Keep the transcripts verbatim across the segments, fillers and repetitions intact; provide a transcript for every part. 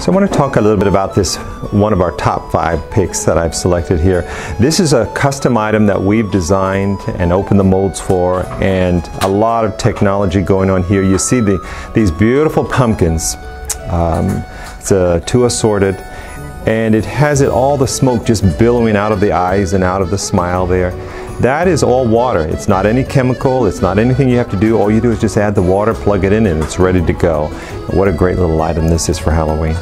So I want to talk a little bit about this, one of our top five picks that I've selected here. This is a custom item that we've designed and opened the molds for, and a lot of technology going on here. You see the, these beautiful pumpkins. Um, it's a two assorted, and it has it all the smoke just billowing out of the eyes and out of the smile there. That is all water. It's not any chemical, it's not anything you have to do. All you do is just add the water, plug it in, and it's ready to go. What a great little item this is for Halloween.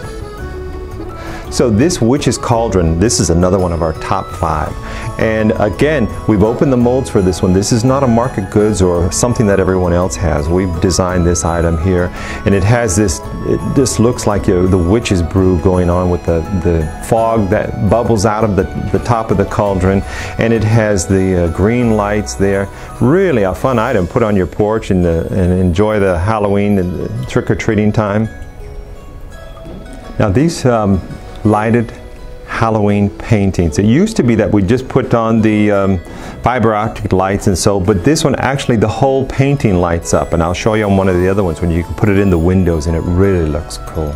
So this Witch's Cauldron, this is another one of our top five. And again, we've opened the molds for this one. This is not a market goods or something that everyone else has. We've designed this item here, and it has this, it just looks like you know, the witch's brew going on with the, the fog that bubbles out of the, the top of the cauldron, and it has the uh, green lights there. Really a fun item. Put on your porch and, uh, and enjoy the Halloween and trick-or-treating time. Now these um, lighted Halloween paintings. It used to be that we just put on the um, fiber optic lights and so, but this one actually the whole painting lights up, and I'll show you on one of the other ones when you can put it in the windows, and it really looks cool.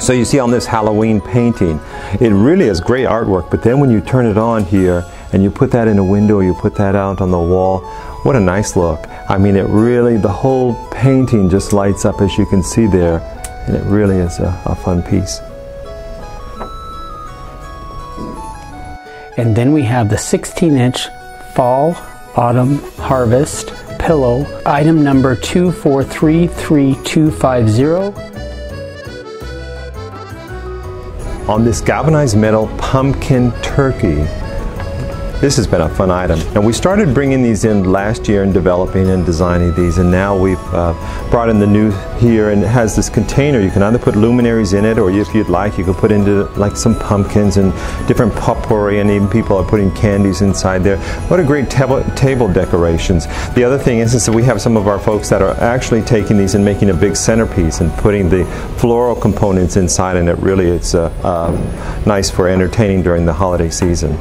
So you see on this Halloween painting, it really is great artwork, but then when you turn it on here and you put that in a window, you put that out on the wall, what a nice look. I mean, it really, the whole painting just lights up as you can see there, and it really is a, a fun piece. And then we have the sixteen inch Fall Autumn Harvest Pillow, item number two four three three two five zero. On this galvanized metal pumpkin turkey. This has been a fun item. And we started bringing these in last year and developing and designing these, and now we've uh, brought in the new here, and it has this container. You can either put luminaries in it, or if you'd like, you can put into like some pumpkins and different potpourri, and even people are putting candies inside there. What a great table, table decorations. The other thing is, is that we have some of our folks that are actually taking these and making a big centerpiece and putting the floral components inside, and it really is uh, um, nice for entertaining during the holiday season.